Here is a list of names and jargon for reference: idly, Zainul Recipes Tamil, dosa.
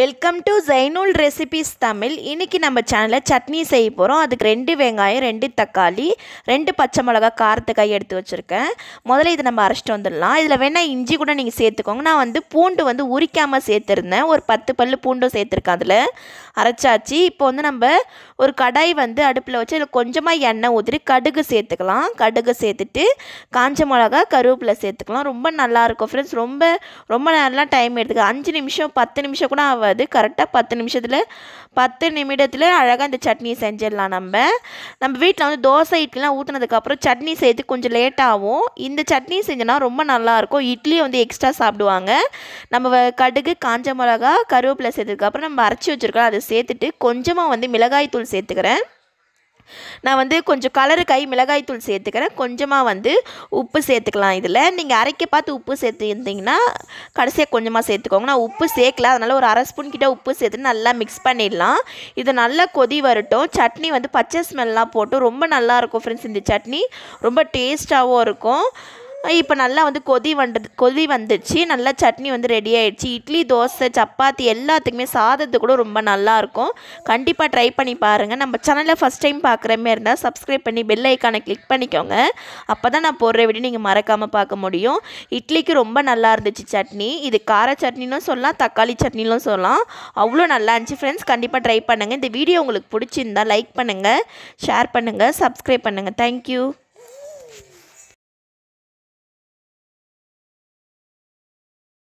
Welcome to Zainul Recipes Tamil. இன்னைக்கு நம்ம சேனல்ல சட்னி செய்ய போறோம். அதுக்கு 2 வெங்காயம், 2 தக்காளி, 2 பச்சை மிளகாய் காரத்துக்காய் எடுத்து வச்சிருக்கேன். முதல்ல இத நம்ம அரைச்சிட்டு வந்துடலாம். இதுல வேணா இஞ்சி கூட நீங்க சேர்த்துக்கோங்க. நான் வந்து பூண்டு வந்து உரிக்காம சேர்த்திருந்தேன். ஒரு 10 பல்லு பூண்டும் சேர்த்திருக்கேன். அதுல அரைச்சாச்சு. இப்போ வந்து நம்ம ஒரு கடாய் வந்து அடுப்புல வச்சு அதுல கொஞ்சமா எண்ணெய் ஊத்தி கடுகு சேர்த்துக்கலாம். கடுகு சேர்த்துட்டு காஞ்ச மிளகாய், கருவேப்பிலை சேர்த்துக்கலாம். ரொம்ப நல்லா இருக்கும் फ्रेंड्स. ரொம்ப ரொம்ப நல்லா டைம் எடுத்துக்கு 5 நிமிஷம் 10 நிமிஷம் கூட அது கரெக்ட்டா 10 நிமிஷத்துல அழகா இந்த சட்னி செஞ்சிரலாம். நம்ம வீட்ல வந்து தோசை இட்லிலாம் ஊத்துனதுக்கு அப்புறம் சட்னி செய்து கொஞ்சம் லேட் ஆகும். இந்த சட்னி செஞ்சனா ரொம்ப நல்லா இருக்கும். இட்லி வந்து எக்ஸ்ட்ரா சாப்பிடுவாங்க. நம்ம கடுகு, காஞ்ச மிளகாய், கருவேப்பிலை சேர்த்ததுக்கு அப்புறம் நம்ம அரைச்சு வச்சிருக்கோம் அதை சேர்த்துட்டு கொஞ்சமா வந்து மிளகாய் தூள் சேர்த்துக்கிறேன். நான் வந்து கொஞ்சம் கலருக்காய் மிளகாய் தூள் சேர்த்துக்கிறேன். கொஞ்சமாக வந்து உப்பு சேர்த்துக்கலாம். இதில் நீங்கள் அரைக்க பார்த்து உப்பு சேர்த்துருந்தீங்கன்னா கடைசியாக கொஞ்சமாக சேர்த்துக்கோங்க. நான் உப்பு சேர்க்கல, அதனால் ஒரு அரை ஸ்பூன் கிட்ட உப்பு சேர்த்து நல்லா மிக்ஸ் பண்ணிடலாம். இது நல்லா கொதி வரட்டும். சட்னி வந்து பச்சை ஸ்மெல்லாம் போட்டு ரொம்ப நல்லாயிருக்கும் ஃப்ரெண்ட்ஸ். இந்த சட்னி ரொம்ப டேஸ்ட்டாகவும் இருக்கும். இப்போ நல்லா வந்து கொதி வந்துடுச்சு. நல்லா சட்னி வந்து ரெடி ஆகிடுச்சு. இட்லி, தோசை, சப்பாத்தி எல்லாத்துக்குமே சாதத்துக்கு கூட ரொம்ப நல்லாயிருக்கும். கண்டிப்பாக ட்ரை பண்ணி பாருங்கள். நம்ம சேனலில் ஃபஸ்ட் டைம் பார்க்குற மாதிரி இருந்தால் சப்ஸ்கிரைப் பண்ணி பெல் ஐக்கானை கிளிக் பண்ணிக்கோங்க. அப்போ தான் நான் போடுற வீடியோ நீங்கள் மறக்காமல் பார்க்க முடியும். இட்லிக்கு ரொம்ப நல்லா இருந்துச்சு சட்னி. இது கார சட்னினும் சொல்லலாம், தக்காளி சட்னிலும் சொல்லலாம். அவ்வளோ நல்லா இருந்துச்சு ஃப்ரெண்ட்ஸ். கண்டிப்பாக ட்ரை பண்ணுங்கள். இந்த வீடியோ உங்களுக்கு பிடிச்சிருந்தால் லைக் பண்ணுங்கள், ஷேர் பண்ணுங்கள், சப்ஸ்கிரைப் பண்ணுங்கள். தேங்க்யூ.